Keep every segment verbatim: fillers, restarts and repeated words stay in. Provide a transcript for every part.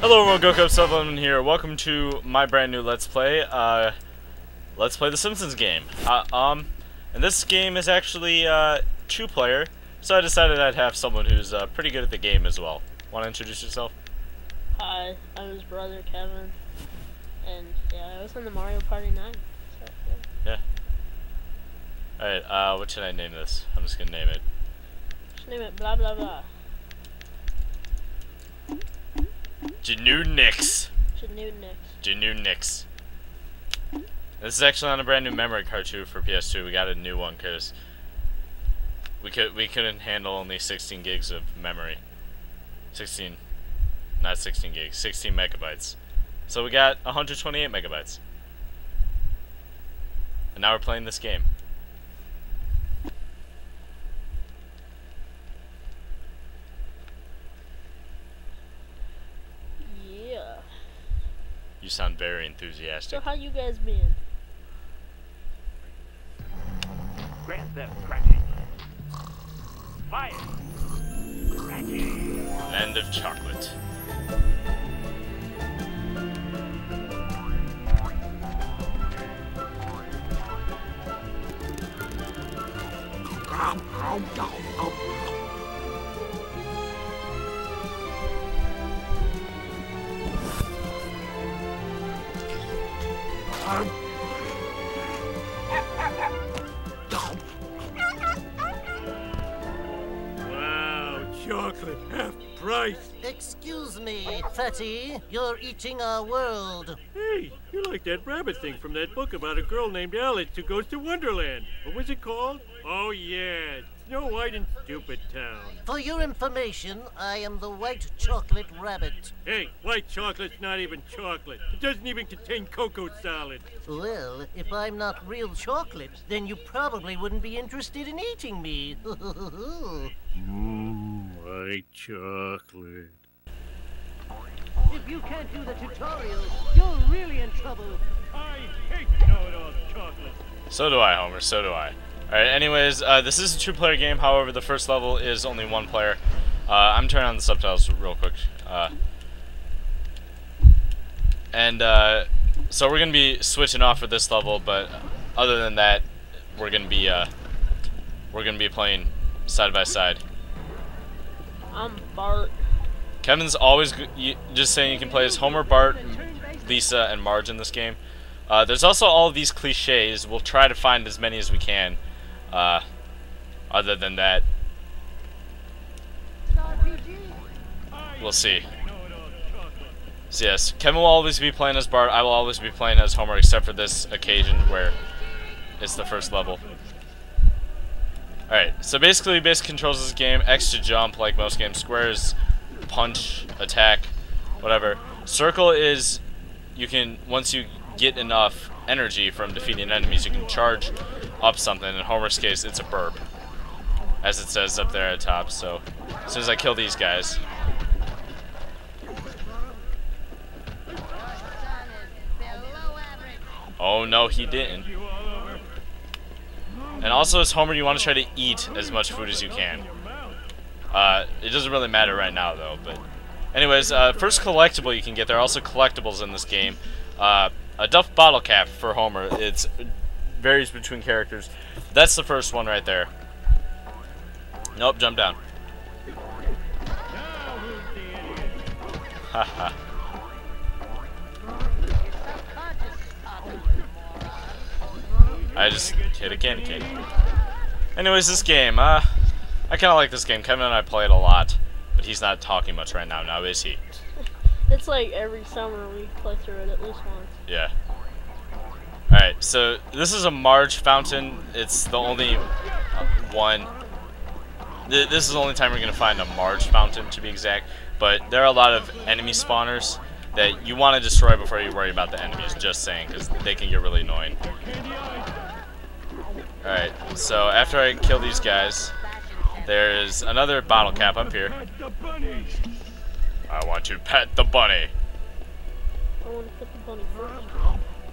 Hello everyone, gocubs seven eleven here. Welcome to my brand new Let's Play. Uh, let's play The Simpsons Game. Uh, um, and this game is actually uh, two-player, so I decided I'd have someone who's uh, pretty good at the game as well. Want to introduce yourself? Hi, I'm his brother Kevin, and yeah, I was in the Mario Party nine. So, yeah. yeah. Alright, uh, what should I name this? I'm just gonna name it. Just name it blah blah blah. Janu Nix. Janu Nix. Janu Nix. This is actually on a brand new memory card too for P S two. We got a new one because we could we couldn't handle only sixteen gigs of memory. Sixteen, not sixteen gigs. Sixteen megabytes. So we got one hundred twenty-eight megabytes. And now we're playing this game. You sound very enthusiastic. So how you guys been? Grant them cracking. Fire. Cracking. Land of chocolate. Wow, chocolate half price. Excuse me, Fatty. You're eating our world. Hey, you like that rabbit thing from that book about a girl named Alice who goes to Wonderland. What was it called? Oh, yeah. Snow White and Stupid Town. For your information, I am the White Chocolate Rabbit. Hey, white chocolate's not even chocolate. It doesn't even contain cocoa solids. Well, if I'm not real chocolate, then you probably wouldn't be interested in eating me. Mmm, white chocolate. If you can't do the tutorial, you're really in trouble. I hate know-it-all chocolate. So do I, Homer, so do I. Alright, anyways, uh, this is a two-player game, however, the first level is only one player. Uh, I'm turning on the subtitles real quick. Uh, and, uh, so we're going to be switching off for this level, but other than that, we're going to be, uh, we're going to be playing side by side. I'm Bart. Kevin's always g just saying you can play as Homer, Bart, Lisa, and Marge in this game. Uh, there's also all these cliches. We'll try to find as many as we can. Uh, other than that, we'll see. So yes, Kevin will always be playing as Bart, I will always be playing as Homer, except for this occasion where it's the first level. Alright, so basically basic controls of this game: X to jump, like most games, square is punch, attack, whatever. Circle is, you can, once you get enough energy from defeating enemies, you can charge up something. In Homer's case, it's a burp, as it says up there at the top. So as soon as I kill these guys, oh no, he didn't. And also, as Homer, you want to try to eat as much food as you can. Uh, it doesn't really matter right now though, but anyways, uh, first collectible you can get. There are also collectibles in this game. Uh, a Duff bottle cap for Homer. It's varies between characters. That's the first one right there. Nope, jump down. Haha. I just hit a candy cane. Anyways, this game, uh, I kind of like this game. Kevin and I play it a lot, but he's not talking much right now, now is he? It's like every summer we play through it at least once. Yeah. Alright, so this is a Marge fountain. It's the only one. Th this is the only time we're going to find a Marge fountain, to be exact. But there are a lot of enemy spawners that you want to destroy before you worry about the enemies. Just saying, because they can get really annoying. Alright, so after I kill these guys, there is another bottle cap up here. I want to pet the bunny. I want to pet the bunny first.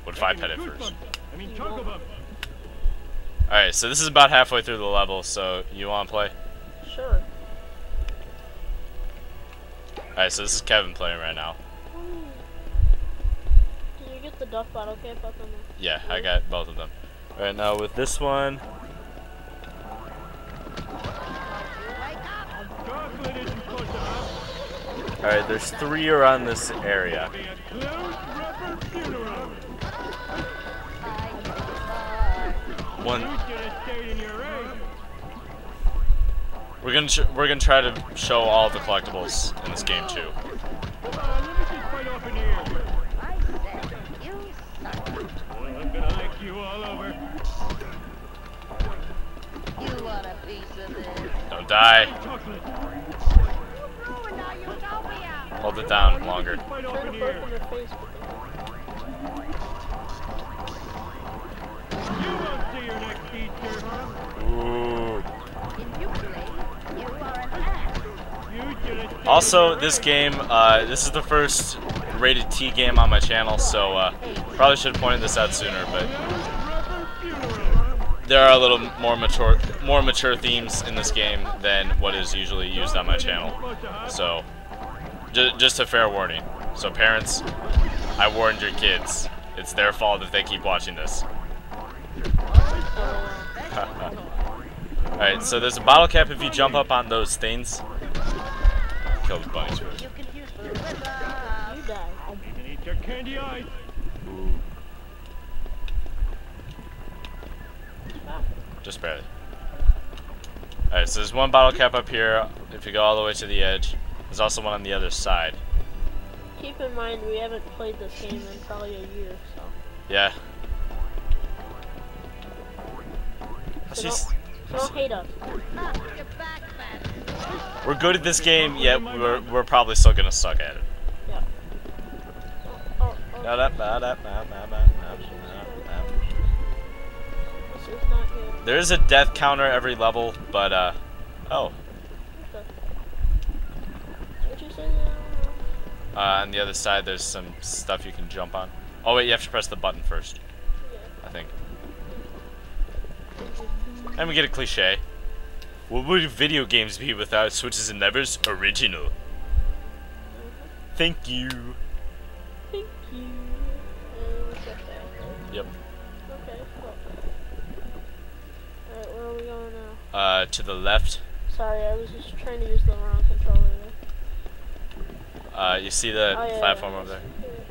What if I pet it first? I mean, talk about it. Alright, so this is about halfway through the level, so you want to play? Sure. Alright, so this is Kevin playing right now. got the Duff bottle cap up on that. Yeah, I got both of them. Alright, now with this one. Alright, there's three around this area. One. We're gonna we're gonna try to show all the collectibles in this game too. Don't die. Hold it down longer. Ooh. Also, this game, uh, this is the first rated T game on my channel, so uh, probably should have pointed this out sooner, but there are a little more mature, more mature themes in this game than what is usually used on my channel. So, j just a fair warning. So parents, I warned your kids. It's their fault if they keep watching this. Alright, so there's a bottle cap if you jump up on those things. Kill the bunnies first. You die. And eat your candy eyes. Just barely. Alright, so there's one bottle cap up here. If you go all the way to the edge, there's also one on the other side. Keep in mind, we haven't played this game in probably a year, so. Yeah. So don't, don't hate us. We're good at this game, yet we're we're probably still gonna suck at it. Yeah. Oh, oh, oh. There is a death counter every level, but uh oh. What'd you say now? Uh, on the other side, there's some stuff you can jump on. Oh wait, you have to press the button first. Yeah. I think. And we get a cliche. What would video games be without switches and levers? Original. Thank you. Thank you. Uh, yep. Okay, cool. Alright, where are we going now? Uh, to the left. Sorry, I was just trying to use the wrong controller there. Uh, you see the oh, yeah, platform yeah, over there? It.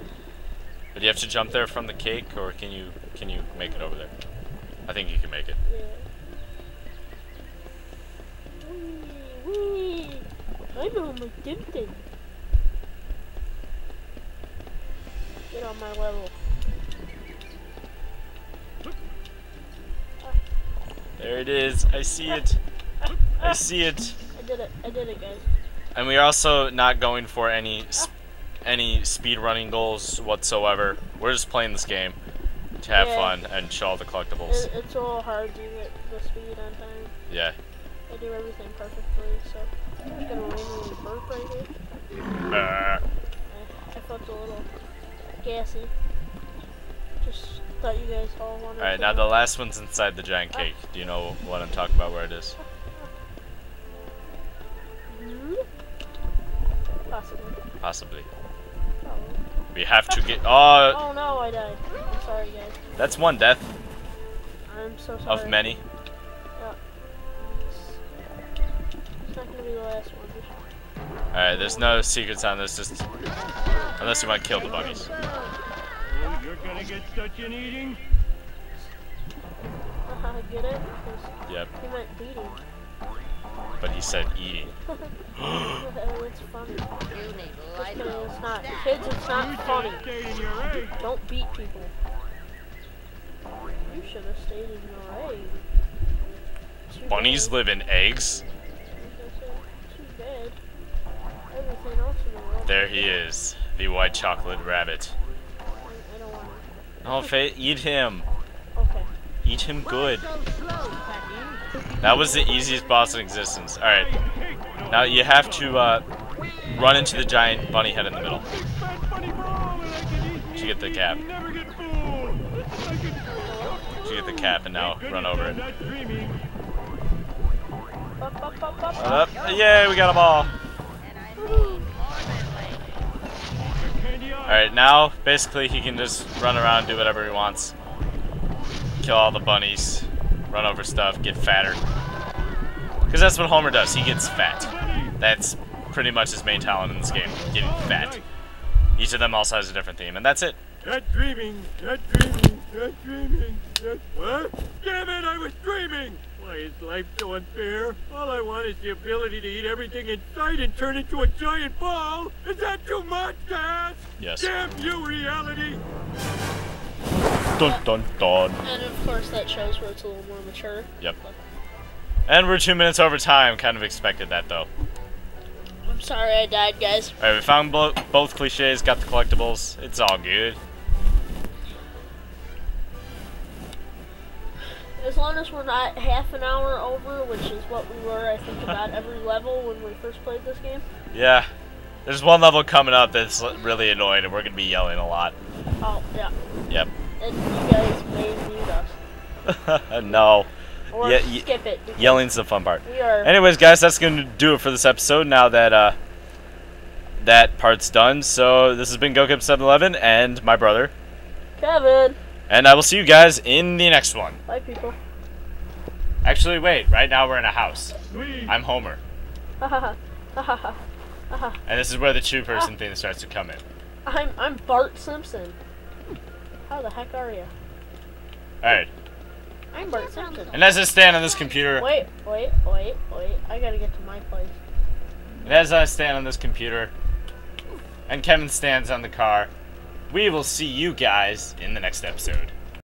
But you have to jump there from the cake, or can you, can you make it over there? I think you can make it. Yeah. Wee, wee. I'm almost tempted. Get on my level. There it is. I see it. I see it. I did it. I did it, guys. And we are also not going for any sp any speedrunning goals whatsoever. We're just playing this game. To have yeah. fun and show all the collectibles. It, it's a little hard to get the speed on time. Yeah. I do everything perfectly, so I'm just gonna randomly burp right here. Uh. I, I felt a little gassy. Just thought you guys all wanted. All right, to now the last one's inside the giant cake. Ah. Do you know what I'm talking about? Where it is? Possibly. Possibly. We have to get. Oh. Oh no! I died. I'm sorry, guys. That's one death. I'm so sorry. Of many. Yeah. It's not gonna be the last one. All right. There's no secrets on this. Just unless you want to kill the bunnies. You're gonna get such an eating. I get it. Yep. He meant beating. But he said eating. It's funny. It's not. Kids, it's not funny. Don't beat people. You should have stayed in your egg. Bunnies live in eggs? Too bad. Everything else in the world. There he is. The white chocolate rabbit. I don't want to. Oh, Faye, eat him. Okay. Eat him good. That was the easiest boss in existence. Alright, now you have to uh, run into the giant bunny head in the middle to get the cap. To get the cap and now run over it. Up. Yay, we got them all! Alright, now basically he can just run around and do whatever he wants. Kill all the bunnies, run over stuff, get fatter. Because that's what Homer does, he gets fat. That's pretty much his main talent in this game, getting fat. Each of them also has a different theme, and that's it. Dead dreaming, dead dreaming, dead dreaming, dead... What? Damn it, I was dreaming! Why is life so unfair? All I want is the ability to eat everything in sight and turn into a giant ball! Is that too much to ask? Yes. Damn you, reality! Dun dun dun. And of course that shows where it's a little more mature. Yep. But... And we're two minutes over time, kind of expected that though. I'm sorry I died, guys. Alright, we found bo both cliches, got the collectibles, it's all good. As long as we're not half an hour over, which is what we were, I think, about every level when we first played this game. Yeah. There's one level coming up that's really annoying, and we're going to be yelling a lot. Oh, yeah. Yep. And you guys may mute us. No. Or Ye skip it. Yelling's the fun part. We are... Anyways, guys, that's going to do it for this episode now that uh, that part's done. So this has been go cubs seven eleven and my brother, Kevin. And I will see you guys in the next one. Bye, people. Actually, wait. Right now we're in a house. Sweet. I'm Homer. And this is where the two-person thing starts to come in. I'm I'm Bart Simpson. How the heck are you? All right. I'm Bart Simpson. And as I stand on this computer. Wait, wait, wait, wait. I gotta get to my place. And as I stand on this computer, and Kevin stands on the car. We will see you guys in the next episode.